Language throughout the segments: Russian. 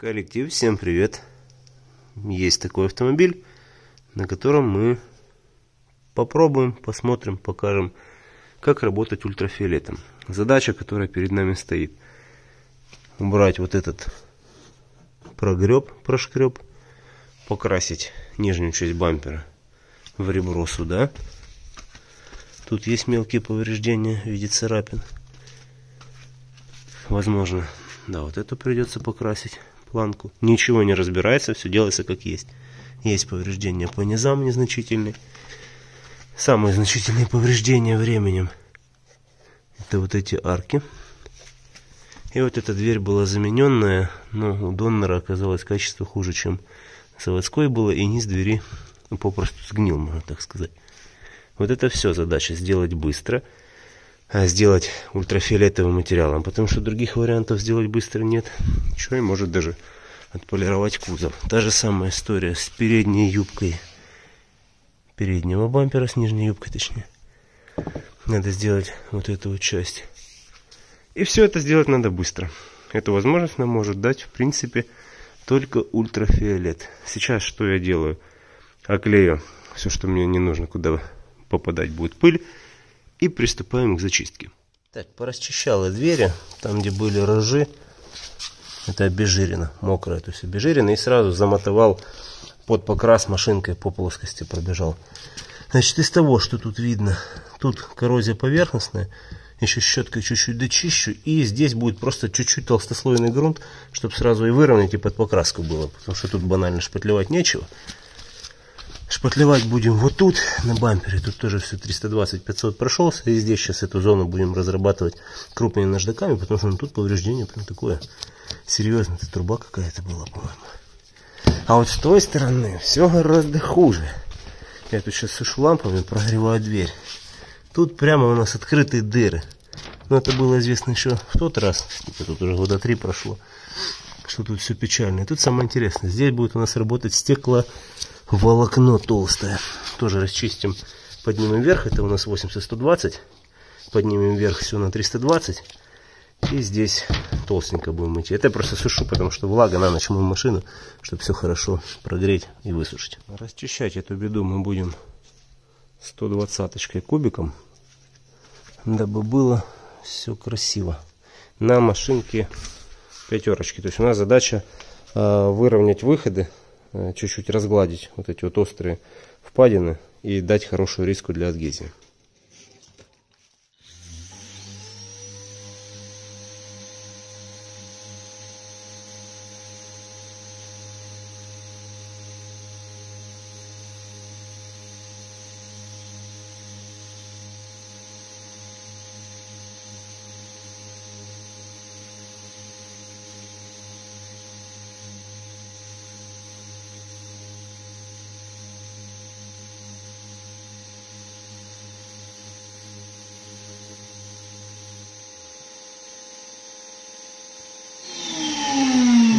Коллектив, всем привет! Есть такой автомобиль, на котором мы попробуем, посмотрим, покажем, как работать ультрафиолетом. Задача, которая перед нами стоит, убрать вот этот прошкреб, покрасить нижнюю часть бампера в ребро сюда. Тут есть мелкие повреждения в виде царапин. Возможно, да, вот эту придется покрасить. Планку. Ничего не разбирается, все делается как есть. Есть повреждения по низам незначительные. Самые значительные повреждения временем — это вот эти арки. И вот эта дверь была замененная, но у донора оказалось качество хуже, чем заводской было, и низ двери попросту сгнил, можно так сказать. Вот это все задача сделать быстро, сделать ультрафиолетовым материалом, потому что других вариантов сделать быстро нет. Еще и может даже отполировать кузов. Та же самая история с передней юбкой переднего бампера, с нижней юбкой точнее. Надо сделать вот эту вот часть. И все это сделать надо быстро. Эту возможность нам может дать, в принципе, только ультрафиолет. Сейчас что я делаю? Оклею все, что мне не нужно, куда попадать будет пыль. И приступаем к зачистке. Так, порасчищала двери, там где были рожи, это обезжирено, мокрое, то есть обезжирено, и сразу замотовал под покрас машинкой, по плоскости пробежал. Значит, из того, что тут видно, тут коррозия поверхностная, еще щеткой чуть-чуть дочищу, и здесь будет просто чуть-чуть толстослойный грунт, чтобы сразу и выровнять, и под покраску было, потому что тут банально шпатлевать нечего. Шпатлевать будем вот тут, на бампере. Тут тоже все 320-500 прошелся. И здесь сейчас эту зону будем разрабатывать крупными наждаками, потому что тут повреждение прям такое серьезное. Это труба какая-то была, по-моему. А вот с той стороны все гораздо хуже. Я тут сейчас сушу лампами, прогреваю дверь. Тут прямо у нас открытые дыры. Но это было известно еще в тот раз. Тут уже года 3 прошло. Что тут все печально. И тут самое интересное. Здесь будет у нас работать стекло... волокно толстое. Тоже расчистим, поднимем вверх. Это у нас 80-120. Поднимем вверх все на 320. И здесь толстенько будем идти. Это я просто сушу, потому что влага на ночь мою машину, чтобы все хорошо прогреть и высушить. Расчищать эту беду мы будем 120-кой кубиком, дабы было все красиво. На машинке 5-ки. То есть у нас задача выровнять выходы, чуть-чуть разгладить вот эти вот острые впадины и дать хорошую риску для адгезии.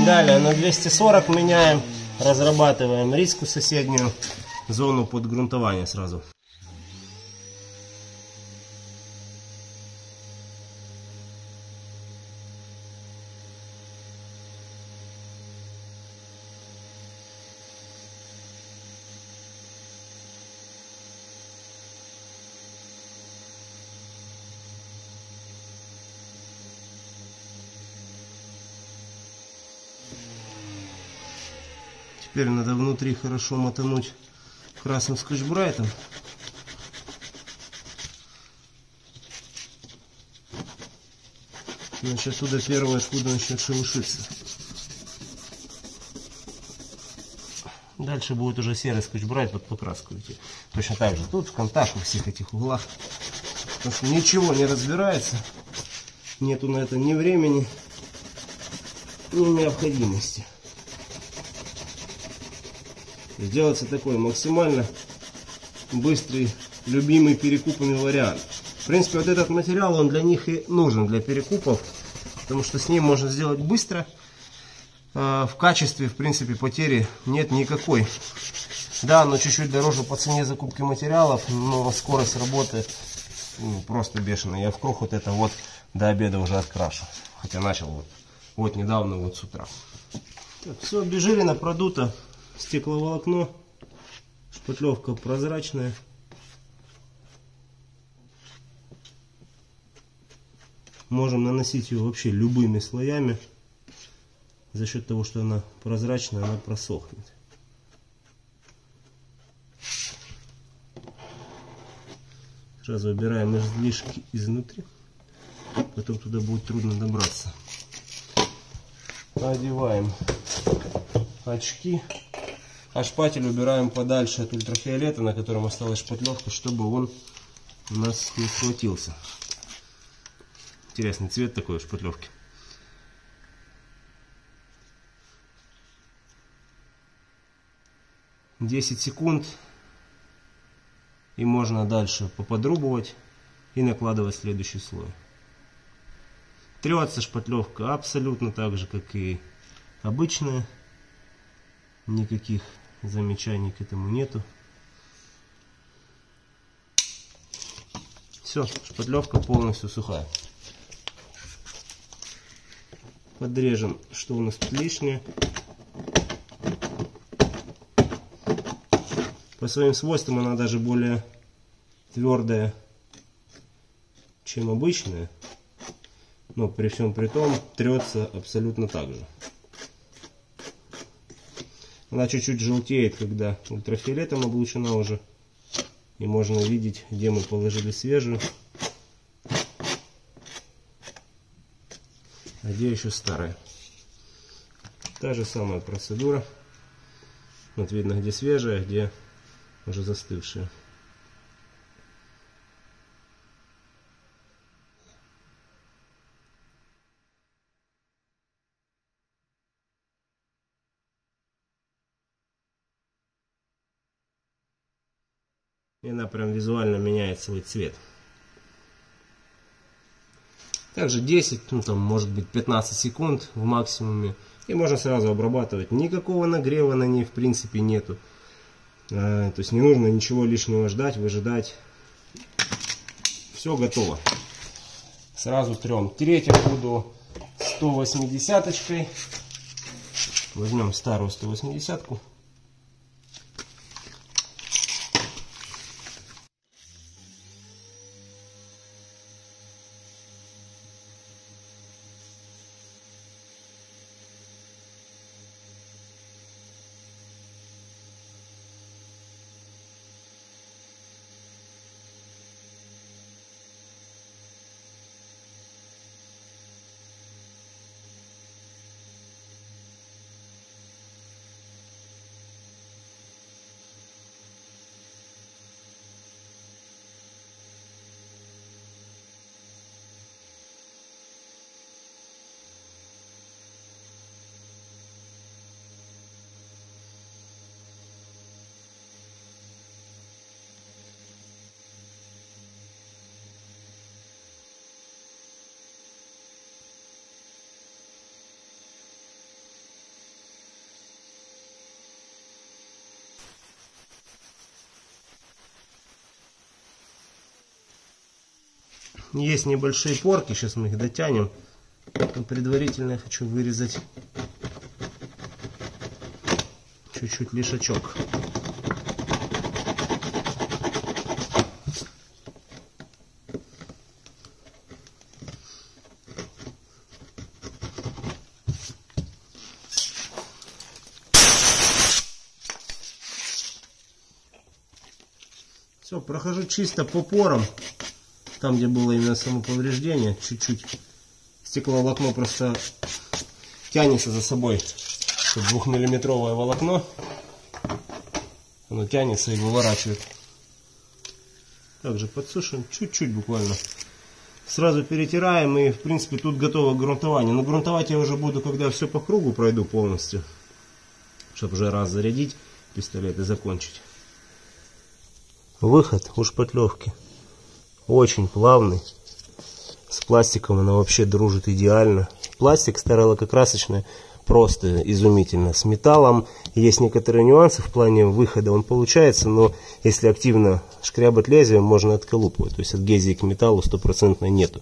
Далее на 240 меняем, разрабатываем риску соседнюю, зону подгрунтования сразу. Теперь надо внутри хорошо мотануть красным скотчбрайтом. Значит, отсюда первое скуда начнет шелушиться. Дальше будет уже серый скотчбрайт под покраску идти. Точно так же тут в контакт, во всех этих углах. Потому что ничего не разбирается. Нету на это ни времени, ни необходимости. Сделается такой максимально быстрый, любимый перекупами вариант. В принципе, вот этот материал, он для них и нужен, для перекупов. Потому что с ним можно сделать быстро. В качестве, в принципе, потери нет никакой. Да, но чуть-чуть дороже по цене закупки материалов, но скорость работы просто бешеная. Я в круг вот это вот до обеда уже открашу. Хотя начал вот недавно, вот с утра. Так, все обезжирено, продуто стекловолокно, шпатлевка прозрачная. Можем наносить ее вообще любыми слоями. За счет того, что она прозрачная, она просохнет. Сразу убираем излишки изнутри. Потом туда будет трудно добраться. Надеваем очки. А шпатель убираем подальше от ультрафиолета, на котором осталась шпатлевка, чтобы он у нас не схватился. Интересный цвет такой у шпатлевки. Десять секунд. И можно дальше поподрубывать и накладывать следующий слой. Трется шпатлевка абсолютно так же, как и обычная. Никаких замечаний к этому нету. Все, шпатлевка полностью сухая. Подрежем, что у нас тут лишнее. По своим свойствам она даже более твердая, чем обычная. Но при всем при том трется абсолютно так же. Она чуть-чуть желтеет, когда ультрафиолетом облучена уже. И можно видеть, где мы положили свежую, а где еще старая. Та же самая процедура. Вот видно, где свежая, где уже застывшие. И она прям визуально меняет свой цвет. Также 10, ну там может быть 15 секунд в максимуме. И можно сразу обрабатывать. Никакого нагрева на ней в принципе нету. То есть не нужно ничего лишнего ждать, выжидать. Все готово. Сразу трем. Треть я буду 180-очкой. Возьмем старую 180-ку. Есть небольшие порки, сейчас мы их дотянем. Но предварительно я хочу вырезать чуть-чуть лишачок. Все, прохожу чисто по порам. Там, где было именно само повреждение, чуть-чуть стекловолокно просто тянется за собой. Это 2-миллиметровое волокно. Оно тянется и выворачивает. Также подсушим чуть-чуть буквально. Сразу перетираем, и в принципе тут готово грунтование. Но грунтовать я уже буду, когда все по кругу пройду полностью. Чтобы уже раз зарядить пистолет и закончить. Выход у шпатлевки. Очень плавный. С пластиком она вообще дружит идеально. Пластик старлакокрасочная просто изумительно. С металлом есть некоторые нюансы в плане выхода. Он получается, но если активно шкрябать лезвием, можно отколупывать. То есть адгезии к металлу стопроцентно нету.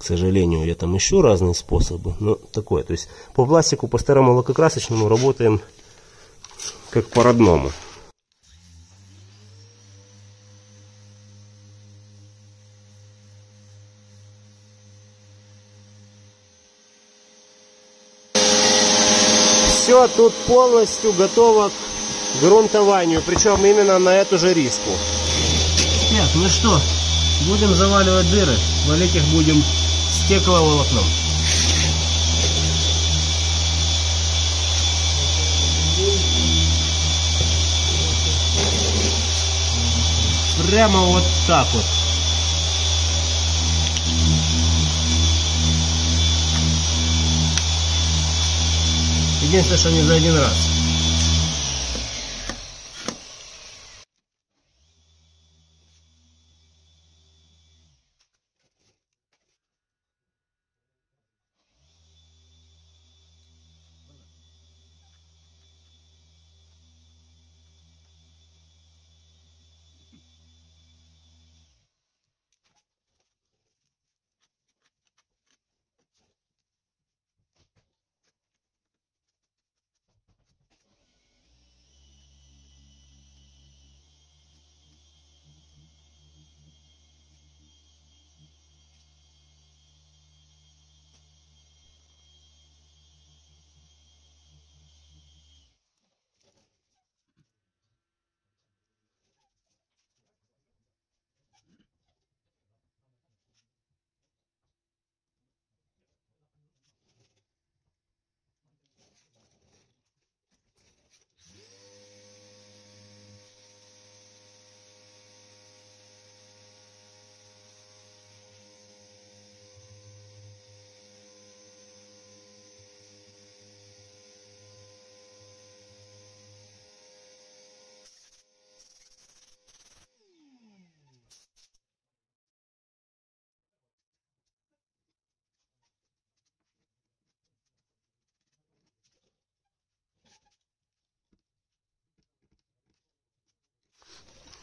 К сожалению, я там еще разные способы, но такое. То есть по пластику, по старому лакокрасочному работаем как по родному. Все, тут полностью готово к грунтованию, причем именно на эту же риску. Нет, ну что, будем заваливать дыры, валить их будем стекловолокном. Прямо вот так вот. Единственное, что не за один раз.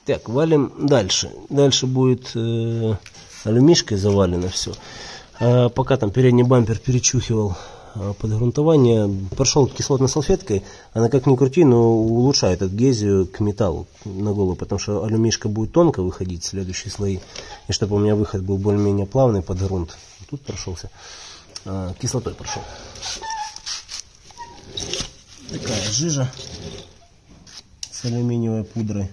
Так, валим дальше. Дальше будет алюмишкой завалено все. Пока там передний бампер перечухивал подгрунтование, прошел кислотной салфеткой. Она как ни крути, но улучшает адгезию к металлу на голову, потому что алюмишка будет тонко выходить в следующие слои. И чтобы у меня выход был более-менее плавный под грунт. Тут прошелся. Кислотой прошел. Такая жижа с алюминиевой пудрой.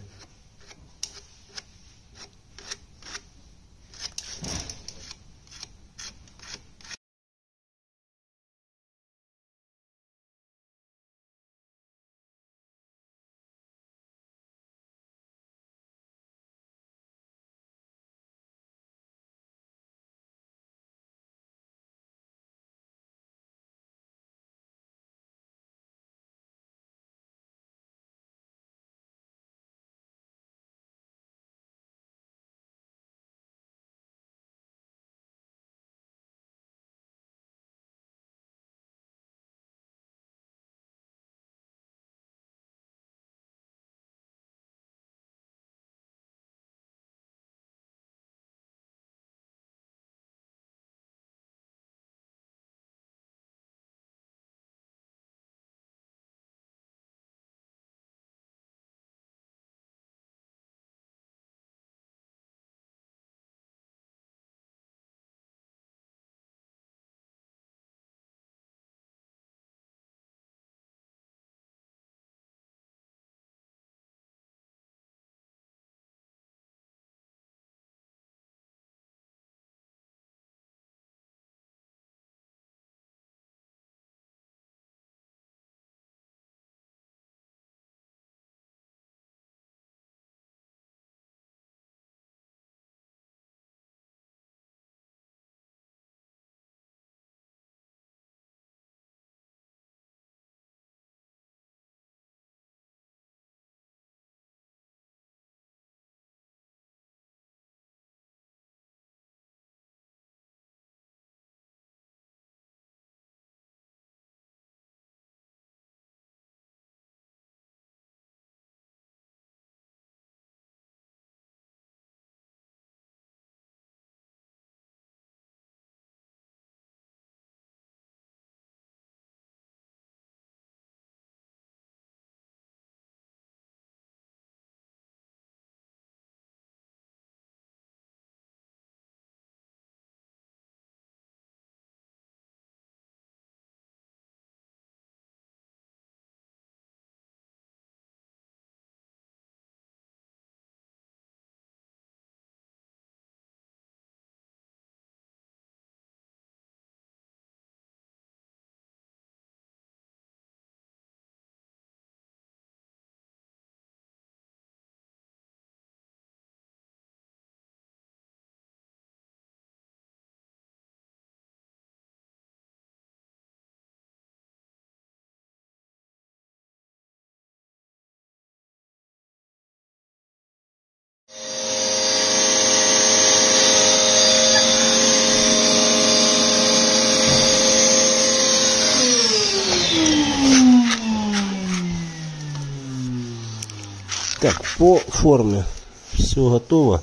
Так, по форме все готово.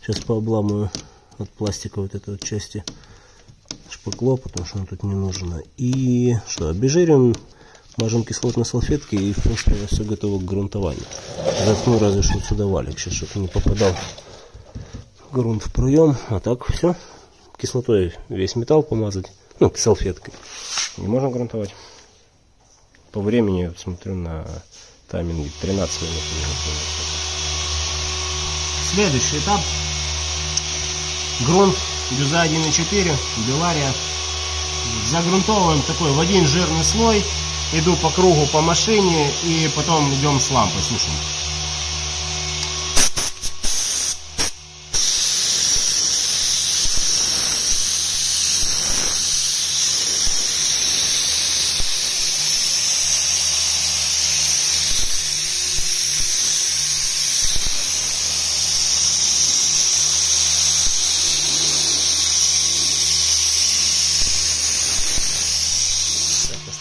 Сейчас пообламываю от пластика вот этой вот части шпакло, потому что оно тут не нужно. И что, обезжириваем, мажем кислотной салфеткой, и в принципе все готово к грунтованию. Заткну разве что сюда валик, сейчас чтобы не попадал грунт в проем. А так все, кислотой весь металл помазать, ну, салфеткой, и можно грунтовать. По времени я смотрю на тайминге 13 минут. Следующий этап. Грунт бюза 1,4, Белария. Загрунтовываем такой в один жирный слой. Иду по кругу по машине и потом идем с лампой, слушаем.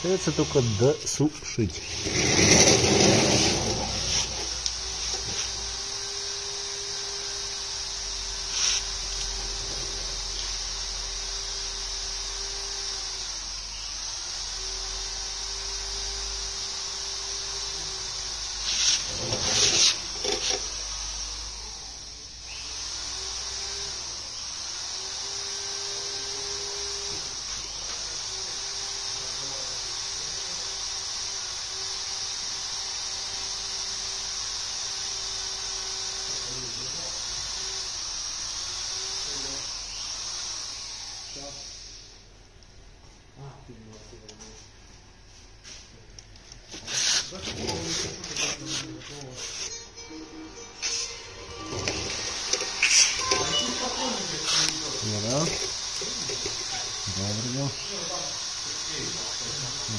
Остается только досушить.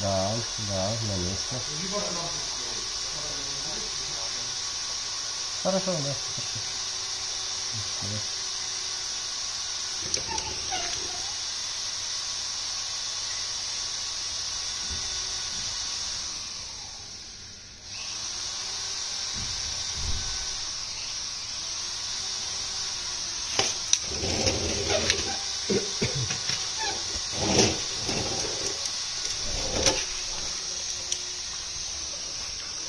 Да, на место. Хорошо, да.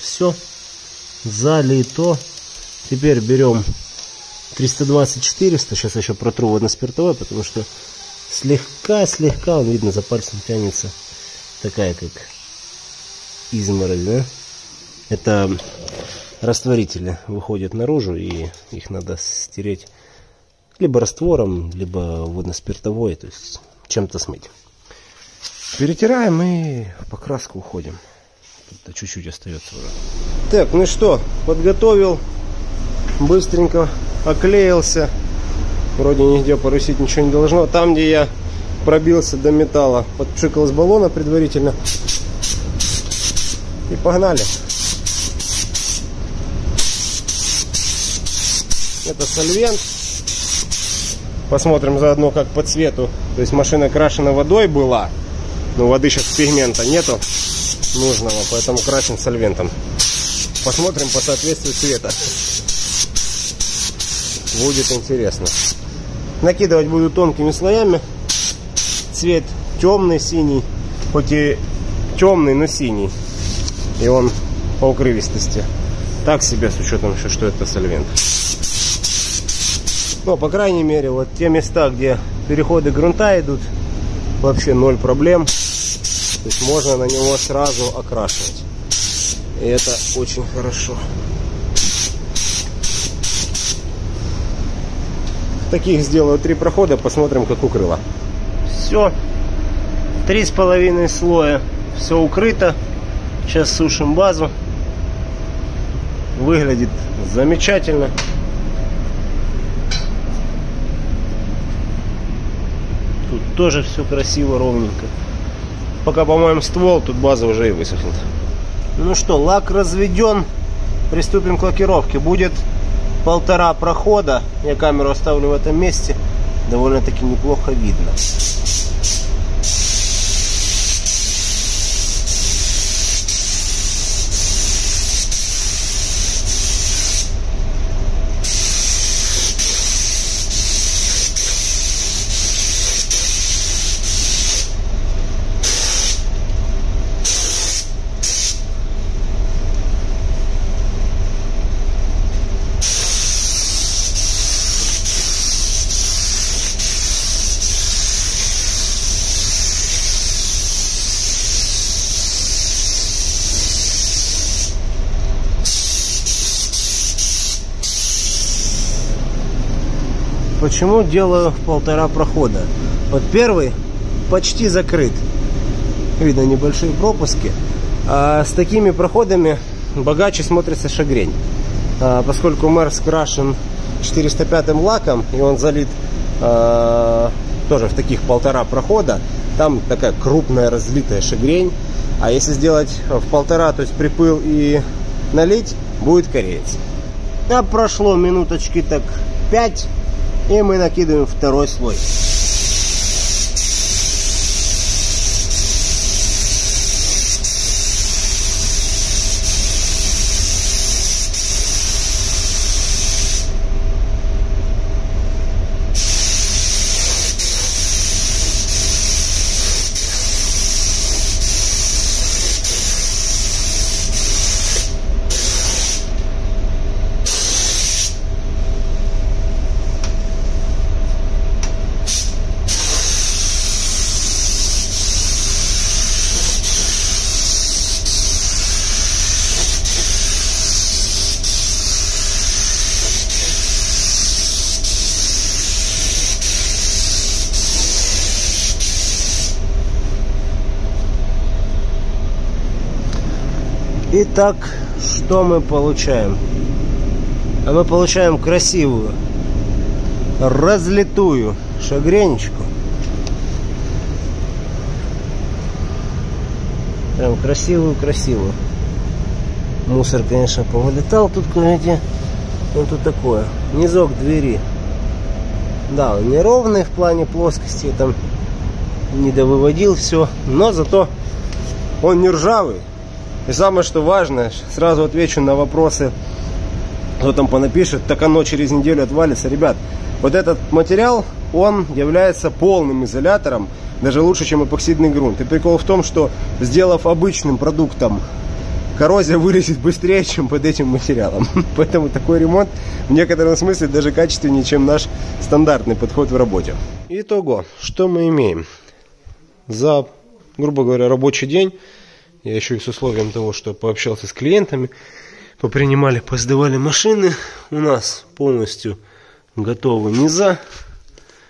Все залито. Теперь берем 320-400. Сейчас еще протру водно-спиртовой, потому что слегка он, видно, за пальцем тянется такая как изморозь, да? Это растворители выходят наружу, и их надо стереть либо раствором, либо водно-спиртовой, то есть чем-то смыть. Перетираем и в покраску уходим. Тут чуть-чуть остается уже. Так, ну что, подготовил, быстренько оклеился. Вроде нигде порусить ничего не должно. Там, где я пробился до металла, подпшикал с баллона предварительно. И погнали. Это сольвент. Посмотрим заодно, как по цвету. То есть машина крашена водой была, но воды сейчас пигмента нету нужного, поэтому красим сольвентом. Посмотрим по соответствию цвета. Будет интересно. Накидывать буду тонкими слоями. Цвет темный, синий. Хоть и темный, но синий. И он по укрывистости так себе, с учетом еще, что это сольвент. Но, по крайней мере, вот те места, где переходы грунта идут, вообще ноль проблем. То есть можно на него сразу окрашивать. И это очень хорошо. Таких сделаю 3 прохода, посмотрим, как укрыло. Все. 3,5 слоя. Все укрыто. Сейчас сушим базу. Выглядит замечательно. Тут тоже все красиво, ровненько. Пока помоем ствол, тут база уже и высохнет. Ну что, лак разведен. Приступим к лакировке. Будет 1,5 прохода. Я камеру оставлю в этом месте. Довольно-таки неплохо видно. Почему делаю полтора прохода? Вот первый почти закрыт. Видно небольшие пропуски. А с такими проходами богаче смотрится шагрень. Поскольку Мерс крашен 405-м лаком, и он залит тоже в таких полтора прохода, там такая крупная разлитая шагрень. А если сделать в полтора, то есть припыл и налить, будет кореец. Да, прошло минуточки так 5, и мы накидываем второй слой. Итак, что мы получаем? Мы получаем красивую, разлитую шагренечку. Прям красивую-красивую. Мусор, конечно, повылетал тут, видите, ну тут такое. Низок двери. Да, он неровный в плане плоскости, там недовыводил все, но зато он не ржавый. И самое, что важно, сразу отвечу на вопросы, кто там понапишет, так оно через неделю отвалится. Ребят, вот этот материал, он является полным изолятором, даже лучше, чем эпоксидный грунт. И прикол в том, что, сделав обычным продуктом, коррозия вылезет быстрее, чем под этим материалом. Поэтому такой ремонт в некотором смысле даже качественнее, чем наш стандартный подход в работе. Итого, что мы имеем? За, грубо говоря, рабочий день... Я еще и с условием того, что пообщался с клиентами, попринимали, поздавали машины. У нас полностью готовы низа,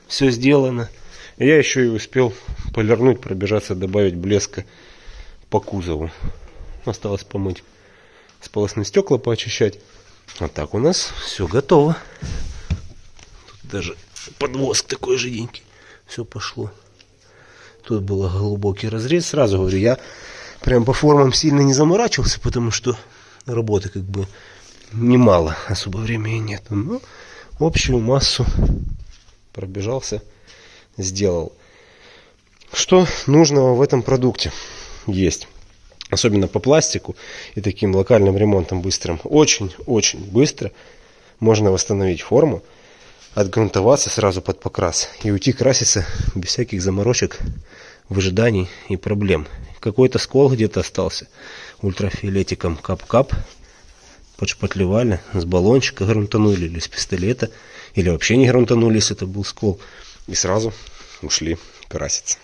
все сделано. Я еще и успел полирнуть, пробежаться, добавить блеска по кузову. Осталось помыть сполосные стекла, поочищать. А так у нас все готово. Тут даже подвоск такой жиденький. Все пошло. Тут был глубокий разрез. Сразу говорю, я... Прям по формам сильно не заморачивался, потому что работы как бы немало, особо времени нет. Но общую массу пробежался, сделал. Что нужного в этом продукте есть? Особенно по пластику и таким локальным ремонтом быстрым. Очень-очень быстро можно восстановить форму, отгрунтоваться сразу под покрас и уйти краситься без всяких заморочек, выжиданий и проблем. Какой-то скол где-то остался. Ультрафиолетиком кап-кап. Подшпатлевали. С баллончика грунтанули или с пистолета. Или вообще не грунтанули, если это был скол. И сразу ушли краситься.